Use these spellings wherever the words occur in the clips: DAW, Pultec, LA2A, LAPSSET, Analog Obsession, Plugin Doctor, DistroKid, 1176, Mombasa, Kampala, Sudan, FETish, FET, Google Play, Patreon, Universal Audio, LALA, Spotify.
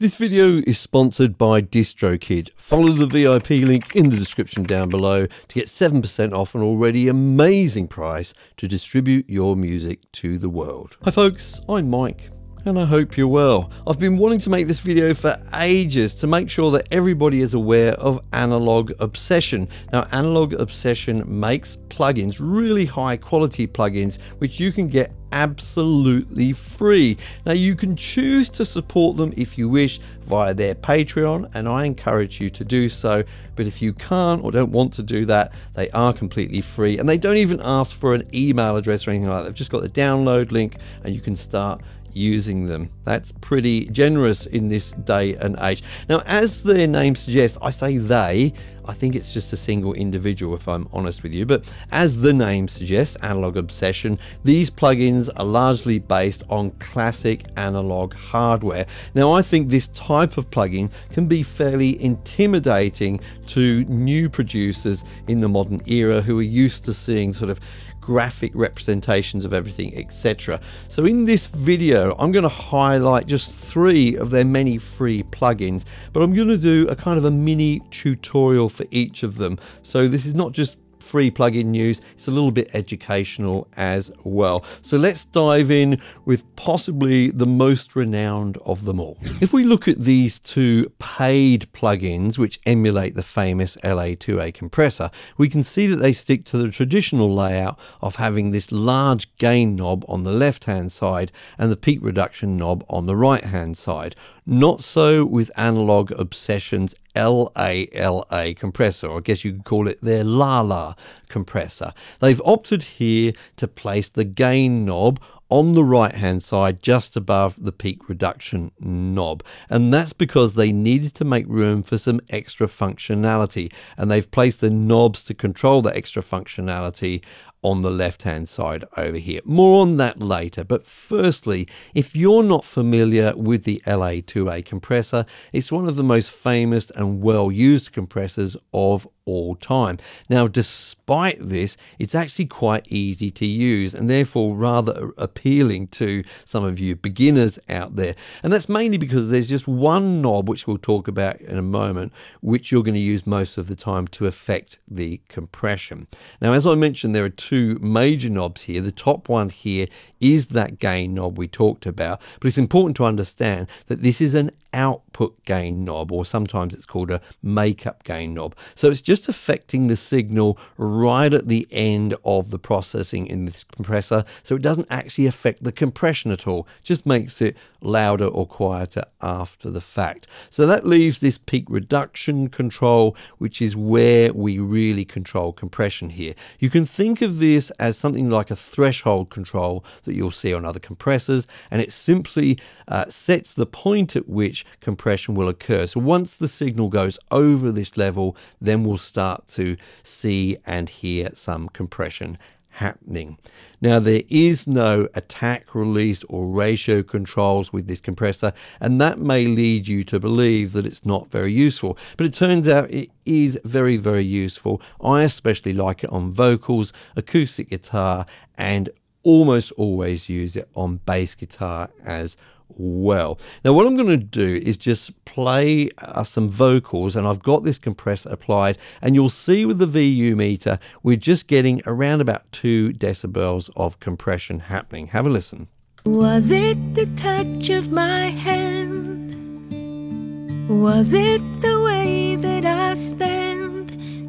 This video is sponsored by DistroKid. Follow the VIP link in the description down below to get 7% off an already amazing price to distribute your music to the world. Hi folks, I'm Mike, and I hope you're well. I've been wanting to make this video for ages to make sure that everybody is aware of Analog Obsession. Now, Analog Obsession makes plugins, really high quality plugins, which you can get absolutely free. Now, you can choose to support them if you wish via their Patreon, and I encourage you to do so. But if you can't or don't want to do that, they are completely free, and they don't even ask for an email address or anything like that. They've just got the download link and you can start using them. That's pretty generous in this day and age. Now, as their name suggests, I say they, I think it's just a single individual if I'm honest with you, but as the name suggests, Analog Obsession, these plugins are largely based on classic analog hardware. Now, I think this type of plugin can be fairly intimidating to new producers in the modern era who are used to seeing sort of graphic representations of everything, etc. So in this video, I'm going to highlight just three of their many free plugins, but I'm going to do a kind of a mini tutorial for each of them. So this is not just free plugin news, it's a little bit educational as well. So let's dive in with possibly the most renowned of them all. If we look at these two paid plugins which emulate the famous LA2A compressor, we can see that they stick to the traditional layout of having this large gain knob on the left hand side and the peak reduction knob on the right hand side. Not so with Analog Obsession's LALA compressor, or I guess you could call it their LALA compressor. They've opted here to place the gain knob on the right hand side just above the peak reduction knob, and that's because they needed to make room for some extra functionality, and they've placed the knobs to control the extra functionality on the left hand side over here. More on that later, but firstly, if you're not familiar with the LA2A compressor, it's one of the most famous and well used compressors of all time. Now, despite this, it's actually quite easy to use and therefore rather appealing to some of you beginners out there, and that's mainly because there's just one knob, which we'll talk about in a moment, which you're going to use most of the time to affect the compression. Now, as I mentioned, there are two major knobs here. The top one here is that gain knob we talked about, but it's important to understand that this is an output gain knob, or sometimes it's called a makeup gain knob. So it's just affecting the signal right at the end of the processing in this compressor, so it doesn't actually affect the compression at all, just makes it louder or quieter after the fact. So that leaves this peak reduction control, which is where we really control compression here. You can think of this as something like a threshold control that you'll see on other compressors, and it simply sets the point at which compression will occur. So once the signal goes over this level, then we'll start to see and hear some compression happening. Now, there is no attack, release or ratio controls with this compressor, and that may lead you to believe that it's not very useful, but it turns out it is very, very useful. I especially like it on vocals, acoustic guitar, and almost always use it on bass guitar as well. Now, what I'm going to do is just play some vocals, and I've got this compressor applied, and you'll see with the VU meter we're just getting around about 2 decibels of compression happening. Have a listen. Was it the touch of my hand? Was it the way that I stand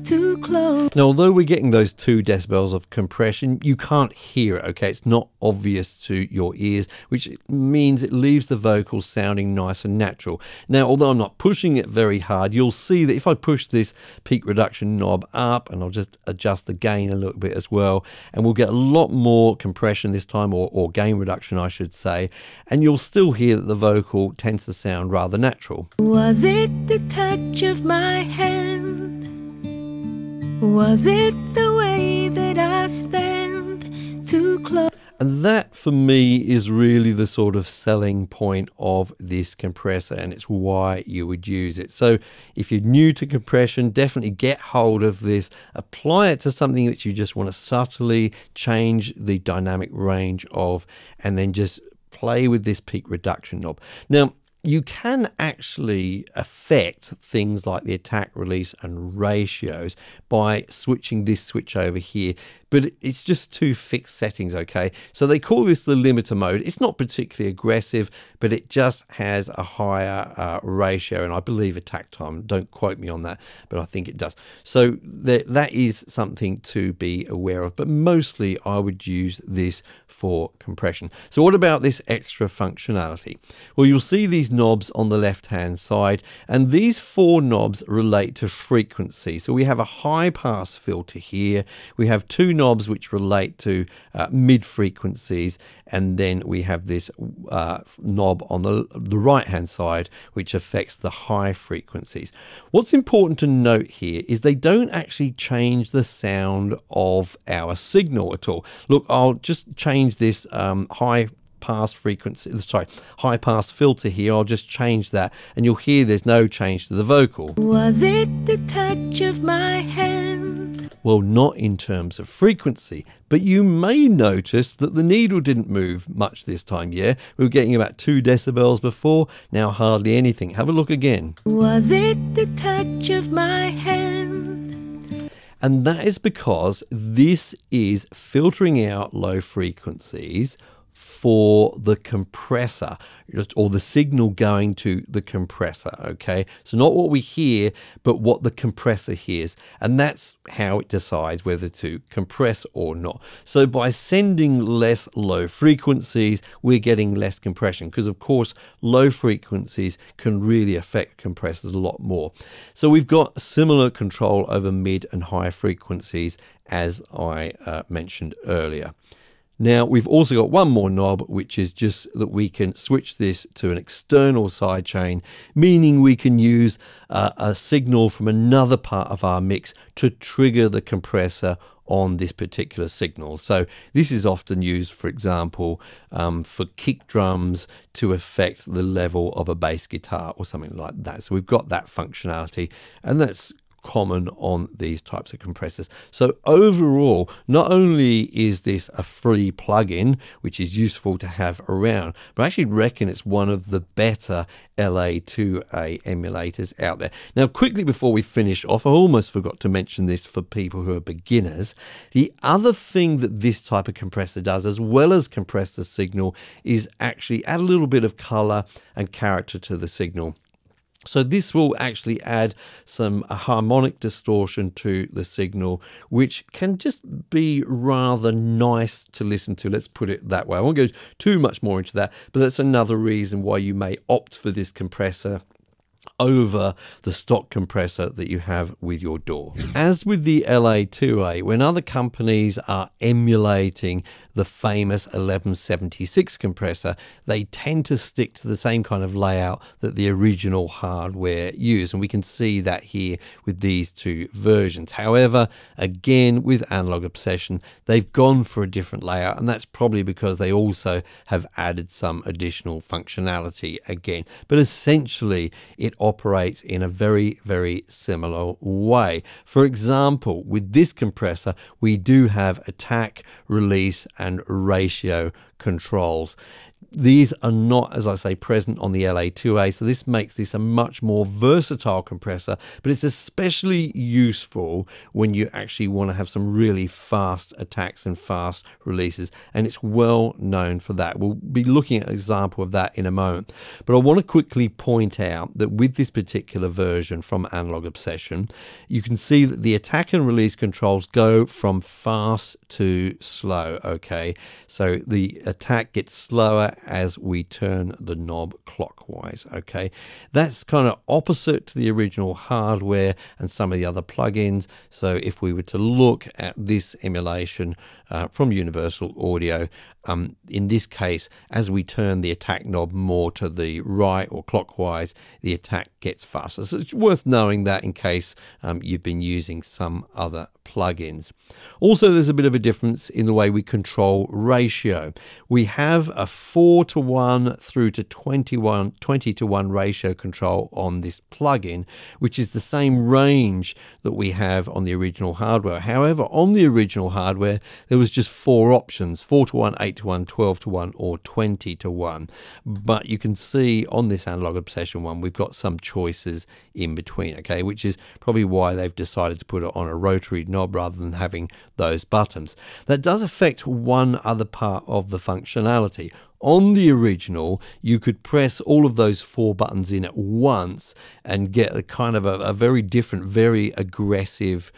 too close? Now, although we're getting those 2 decibels of compression, you can't hear it, okay? It's not obvious to your ears, which means it leaves the vocals sounding nice and natural. Now, although I'm not pushing it very hard, you'll see that if I push this peak reduction knob up, and I'll just adjust the gain a little bit as well, and we'll get a lot more compression this time, or gain reduction, I should say, and you'll still hear that the vocal tends to sound rather natural. Was it the touch of my hand? Was it the way that I stand too close? And that for me is really the sort of selling point of this compressor, and it's why you would use it. So if you're new to compression, definitely get hold of this, apply it to something that you just want to subtly change the dynamic range of, and then just play with this peak reduction knob. Now, you can actually affect things like the attack, release and ratios by switching this switch over here, but it's just two fixed settings, okay? So they call this the limiter mode. It's not particularly aggressive, but it just has a higher ratio, and I believe attack time. Don't quote me on that, but I think it does. So that is something to be aware of, but mostly I would use this for compression. So what about this extra functionality? Well, you'll see these knobs on the left hand side, and these four knobs relate to frequency. So we have a high pass filter here, we have two knobs which relate to mid frequencies, and then we have this knob on the right hand side which affects the high frequencies. What's important to note here is they don't actually change the sound of our signal at all. Look, I'll just change this high pass filter here. I'll just change that, and you'll hear there's no change to the vocal. Was it the touch of my hand? Well, not in terms of frequency, but you may notice that the needle didn't move much this time. Yeah, we were getting about 2 decibels before, now hardly anything. Have a look again. Was it the touch of my hand? And that is because this is filtering out low frequencies for the compressor, or the signal going to the compressor, okay? So not what we hear, but what the compressor hears, and that's how it decides whether to compress or not. So by sending less low frequencies, we're getting less compression, because of course low frequencies can really affect compressors a lot more. So we've got similar control over mid and high frequencies, as I mentioned earlier. Now, we've also got one more knob, which is just that we can switch this to an external sidechain, meaning we can use a signal from another part of our mix to trigger the compressor on this particular signal. So this is often used, for example, for kick drums to affect the level of a bass guitar or something like that. So we've got that functionality, and that's common on these types of compressors. So overall, not only is this a free plugin which is useful to have around, but I actually reckon it's one of the better LA2A emulators out there. Now, quickly before we finish off, I almost forgot to mention this for people who are beginners. The other thing that this type of compressor does, as well as compress the signal, is actually add a little bit of color and character to the signal. So this will actually add some harmonic distortion to the signal, which can just be rather nice to listen to. Let's put it that way. I won't go too much more into that, but that's another reason why you may opt for this compressor over the stock compressor that you have with your DAW. As with the LA2A, when other companies are emulating the famous 1176 compressor, they tend to stick to the same kind of layout that the original hardware used, and we can see that here with these two versions. However, again, with Analog Obsession, they've gone for a different layout, and that's probably because they also have added some additional functionality again, but essentially it operates in a very, very similar way. For example, with this compressor, we do have attack, release, and ratio controls. These are not, as I say, present on the LA2A, so this makes this a much more versatile compressor, but it's especially useful when you actually want to have some really fast attacks and fast releases, and it's well known for that. We'll be looking at an example of that in a moment, but I want to quickly point out that with this particular version from Analog Obsession, you can see that the attack and release controls go from fast to slow, okay? So the attack gets slower as we turn the knob clockwise, okay? That's kind of opposite to the original hardware and some of the other plugins. So if we were to look at this emulation from Universal Audio, in this case, as we turn the attack knob more to the right or clockwise, the attack gets faster. So it's worth knowing that in case you've been using some other plugins. Also, there's a bit of a difference in the way we control ratio. We have a 4 4-to-1 through to 20-to-1 ratio control on this plugin, which is the same range that we have on the original hardware. However, on the original hardware, there was just 4 options, 4-to-1, 8-to-1, 12-to-1, or 20-to-1. But you can see on this Analog Obsession one, we've got some choices in between, okay, which is probably why they've decided to put it on a rotary knob rather than having those buttons. That does affect one other part of the functionality. On the original, you could press all of those 4 buttons in at once and get a kind of a very different, very aggressive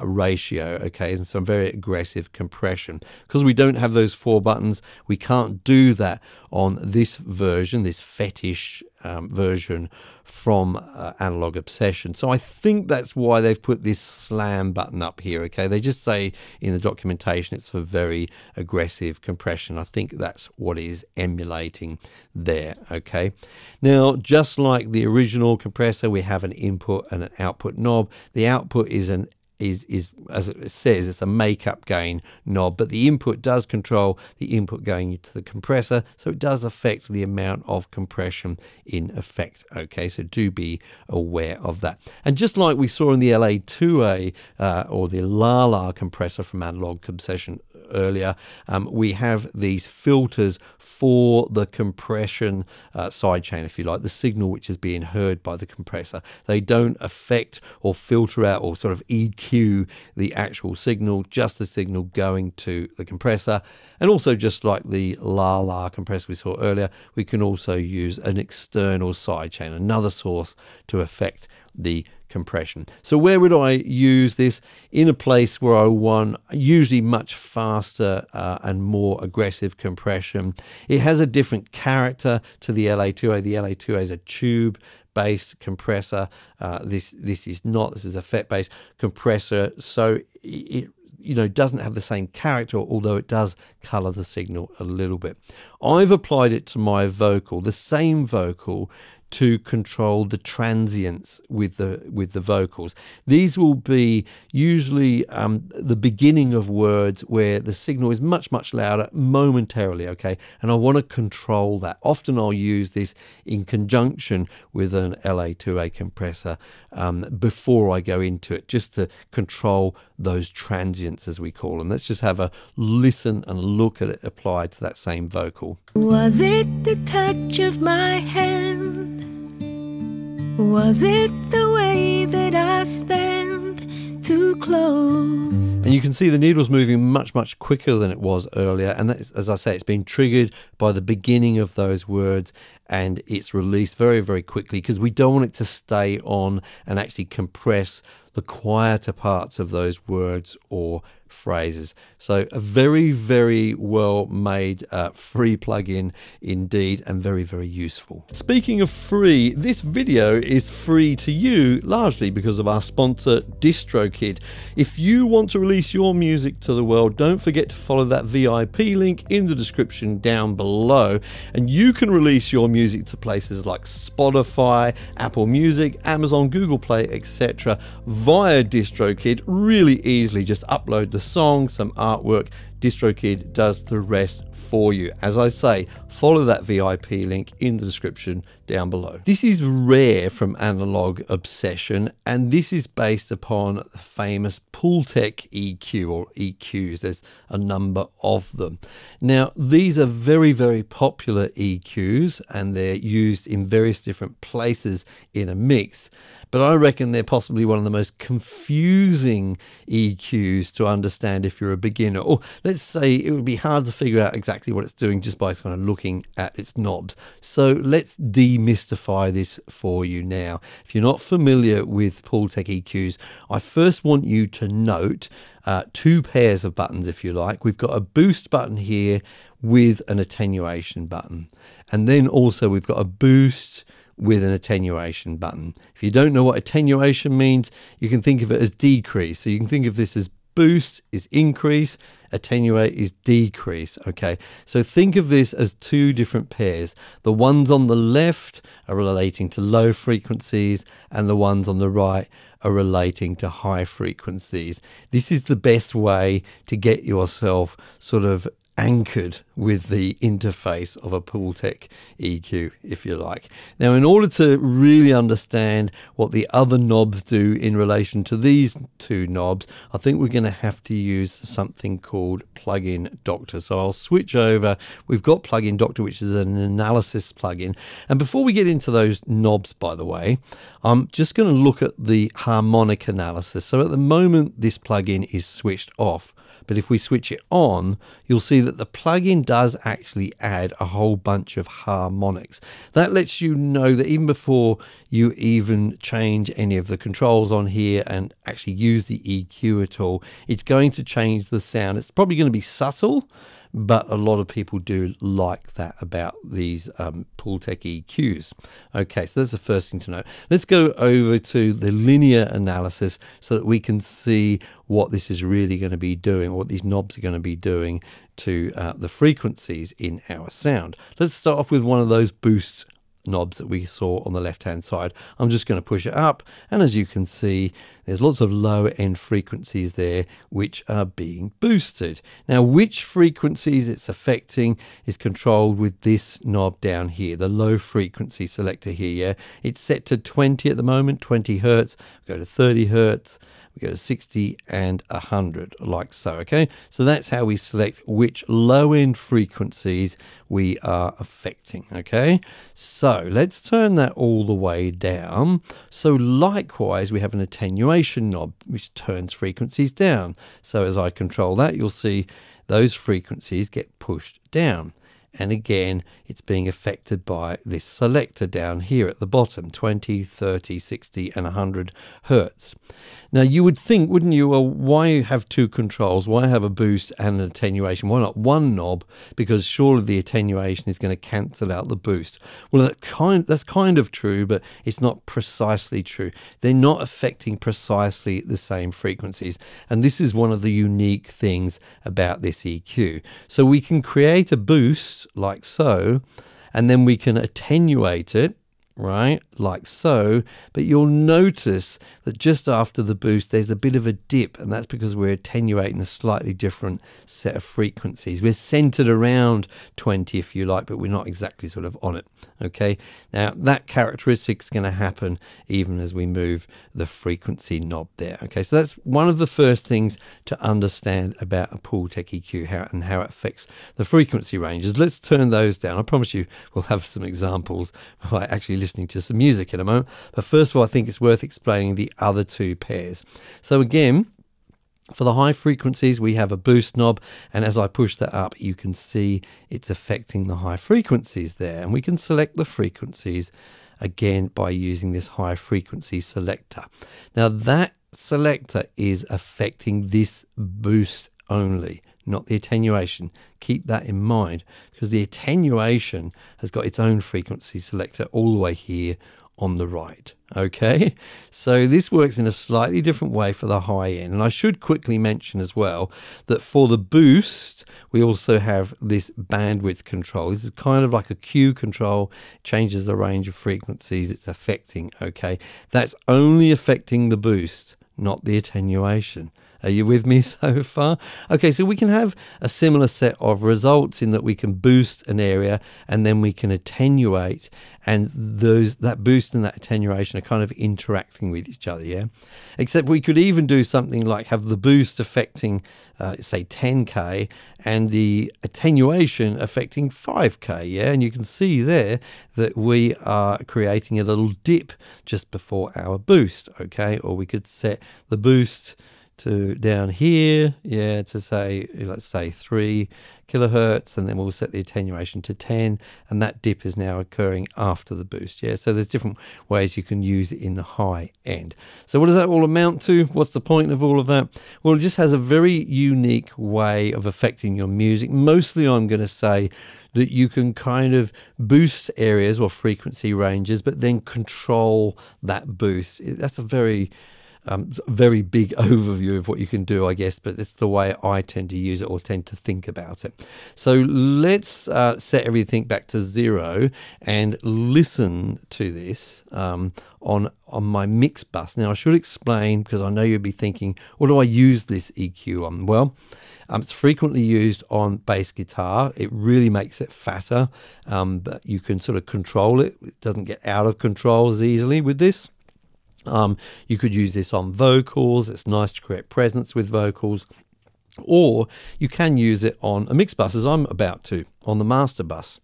ratio, okay, and some very aggressive compression. Because we don't have those 4 buttons, we can't do that on this version, this FETish version from Analog Obsession. So I think that's why they've put this slam button up here, okay? They just say in the documentation it's for very aggressive compression. I think that's what is emulating there, okay? Now, just like the original compressor, we have an input and an output knob. The output is as it says, it's a makeup gain knob, but the input does control the input going to the compressor, so it does affect the amount of compression in effect, okay? So do be aware of that. And just like we saw in the LA2A or the LALA compressor from Analog Obsession earlier, we have these filters for the compression sidechain, if you like, the signal which is being heard by the compressor. They don't affect or filter out or sort of EQ the actual signal, just the signal going to the compressor. And also, just like the LALA compressor we saw earlier, we can also use an external sidechain, another source, to affect the compression. So where would I use this? In a place where I want usually much faster and more aggressive compression. It has a different character to the LA2A. The LA2A is a tube based compressor. This is not. This is a FET based compressor, so it doesn't have the same character, although it does color the signal a little bit. I've applied it to my vocal, the same vocal, to control the transients with the vocals. These will be usually the beginning of words where the signal is much louder momentarily, okay, and I want to control that. Often I'll use this in conjunction with an LA2A compressor before I go into it, just to control those transients, as we call them. Let's just have a listen and look at it applied to that same vocal. Was it the touch of my hand? Was it the way that I stand too close? And you can see the needle's moving much quicker than it was earlier. And that is, as I say, it's been triggered by the beginning of those words, and it's released very quickly, because we don't want it to stay on and actually compress the quieter parts of those words or phrases. So a very well made free plugin indeed, and very useful. Speaking of free, this video is free to you largely because of our sponsor DistroKid. If you want to release your music to the world, don't forget to follow that VIP link in the description down below, and you can release your music to places like Spotify, Apple Music, Amazon, Google Play, etc. via DistroKid really easily. Just upload the song, some artwork, DistroKid does the rest for you. As I say, follow that VIP link in the description down below. This is Rare from Analog Obsession, and this is based upon the famous Pultec EQ, or EQs. There's a number of them. Now, these are very popular EQs, and they're used in various different places in a mix. But I reckon they're possibly one of the most confusing EQs to understand if you're a beginner, or let's say it would be hard to figure out exactly what it's doing just by kind of looking at its knobs. So let's demystify this for you now. If you're not familiar with Pultec EQs, I first want you to note 2 pairs of buttons, if you like. We've got a boost button here with an attenuation button, and then also we've got a boost with an attenuation button. If you don't know what attenuation means, you can think of it as decrease. So you can think of this as boost is increase, attenuate is decrease, okay? So think of this as 2 different pairs. The ones on the left are relating to low frequencies, and the ones on the right are relating to high frequencies. This is the best way to get yourself sort of anchored with the interface of a Pultec EQ, if you like. Now, in order to really understand what the other knobs do in relation to these two knobs, I think we're going to have to use something called Plugin Doctor. So I'll switch over. We've got Plugin Doctor, which is an analysis plugin. And before we get into those knobs, by the way, I'm just going to look at the harmonic analysis. So at the moment, this plugin is switched off. But if we switch it on, you'll see that the plugin does actually add a whole bunch of harmonics. That lets you know that even before you even change any of the controls on here and actually use the EQ at all, it's going to change the sound. It's probably going to be subtle, but a lot of people do like that about these Pultec EQs. Okay, so that's the first thing to know. Let's go over to the linear analysis so that we can see what this is really going to be doing, or what these knobs are going to be doing to the frequencies in our sound. Let's start off with one of those boost knobs that we saw on the left hand side. I'm just going to push it up, and as you can see, there's lots of low end frequencies there which are being boosted. Now, which frequencies it's affecting is controlled with this knob down here, the low frequency selector here. Yeah, it's set to 20 at the moment, 20 hertz. Go to 30 hertz, we go to 60 and 100, like so. Okay, so that's how we select which low end frequencies we are affecting. Okay, so let's turn that all the way down. So likewise, we have an attenuation knob which turns frequencies down. So as I control that, you'll see those frequencies get pushed down. And again, it's being affected by this selector down here at the bottom, 20, 30, 60 and 100 hertz. Now, you would think, wouldn't you, well, why have two controls? Why have a boost and an attenuation? Why not one knob? Because surely the attenuation is going to cancel out the boost. Well, that's kind of true, but it's not precisely true. They're not affecting precisely the same frequencies. And this is one of the unique things about this EQ. So we can create a boost like so, and then we can attenuate it, right, like so. But you'll notice that just after the boost there's a bit of a dip, and that's because we're attenuating a slightly different set of frequencies. We're centered around 20, if you like, but we're not exactly sort of on it. Okay, now that characteristic's going to happen even as we move the frequency knob there. Okay, so that's one of the first things to understand about a Pultec EQ, how it affects the frequency ranges. Let's turn those down. I promise you we'll have some examples by actually listening to some music in a moment, but first of all I think it's worth explaining the other two pairs. So again, for the high frequencies we have a boost knob, and as I push that up you can see it's affecting the high frequencies there, and we can select the frequencies again by using this high frequency selector. Now that selector is affecting this boost only, not the attenuation. Keep that in mind, because the attenuation has got its own frequency selector all the way here on the right. Okay, so this works in a slightly different way for the high end. And I should quickly mention as well that for the boost we also have this bandwidth control. This is kind of like a Q control, changes the range of frequencies it's affecting. Okay, that's only affecting the boost, not the attenuation. Are you with me so far? Okay, so we can have a similar set of results in that we can boost an area and then we can attenuate, and those, that boost and that attenuation are kind of interacting with each other, yeah? Except we could even do something like have the boost affecting, say, 10K and the attenuation affecting 5K, yeah? And you can see there that we are creating a little dip just before our boost, okay? Or we could set the boost to down here, yeah, to say, let's say 3 kilohertz, and then we'll set the attenuation to 10, and that dip is now occurring after the boost. Yeah, so there's different ways you can use it in the high end. So what does that all amount to? What's the point of all of that? Well, it just has a very unique way of affecting your music. Mostly I'm going to say that you can kind of boost areas or frequency ranges, but then control that boost. That's a very very big overview of what you can do, I guess, but it's the way I tend to use it or tend to think about it. So let's set everything back to 0 and listen to this on my mix bus. Now I should explain, because I know you'll be thinking, what do I use this EQ on? Well, it's frequently used on bass guitar. It really makes it fatter, but you can sort of control it. It doesn't get out of control as easily with this. You could use this on vocals. It's nice to create presence with vocals. Or you can use it on a mix bus, as I'm about to, on the master bus.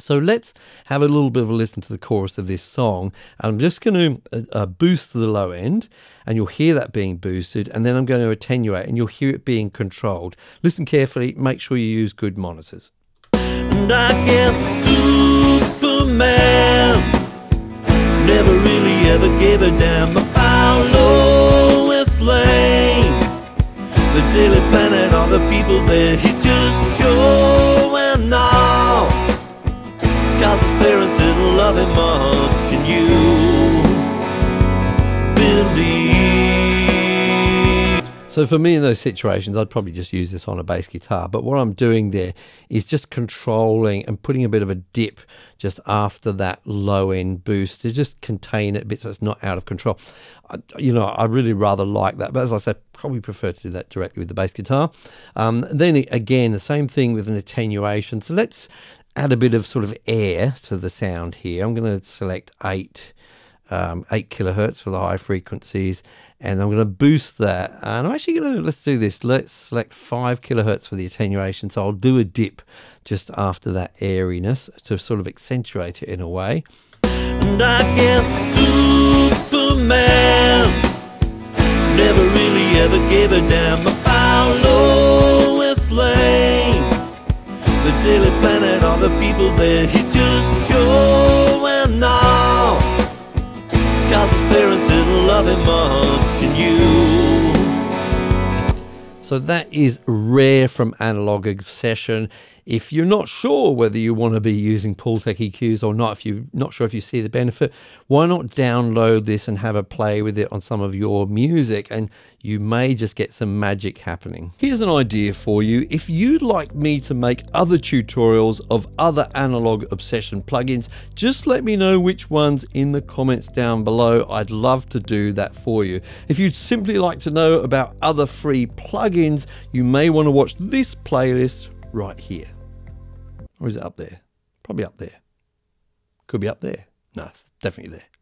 So let's have a little bit of a listen to the chorus of this song. I'm just going to boost the low end, and you'll hear that being boosted, and then I'm going to attenuate, and you'll hear it being controlled. Listen carefully, make sure you use good monitors. And I guess Superman never really ever gave a damn about Lois Lane, the Daily Planet, all the people there. He's just showing off, 'cause his parents didn't love him much, and you believe. So for me in those situations, I'd probably just use this on a bass guitar, but what I'm doing there is just controlling and putting a bit of a dip just after that low end boost to just contain it a bit so it's not out of control. You know, I really rather like that, but as I said, probably prefer to do that directly with the bass guitar. Then again, the same thing with an attenuation. So let's add a bit of sort of air to the sound here. I'm going to select 8 kilohertz for the high frequencies, and I'm going to boost that. And I'm actually going to, let's do this. Let's select 5 kilohertz for the attenuation. So I'll do a dip just after that airiness to sort of accentuate it in a way. And I guess Superman never really ever gave a damn about Lois Lane, the Daily Planet, all the people there. He's just showing off, 'cause his parents didn't love him much, and you. So that is Rare from Analog Obsession. If you're not sure whether you want to be using Pultec EQs or not, if you're not sure if you see the benefit, why not download this and have a play with it on some of your music, and you may just get some magic happening. Here's an idea for you. If you'd like me to make other tutorials of other Analog Obsession plugins, just let me know which ones in the comments down below. I'd love to do that for you. If you'd simply like to know about other free plugins, you may want to watch this playlist right here. Or is it up there? Probably up there. Could be up there. No, it's definitely there.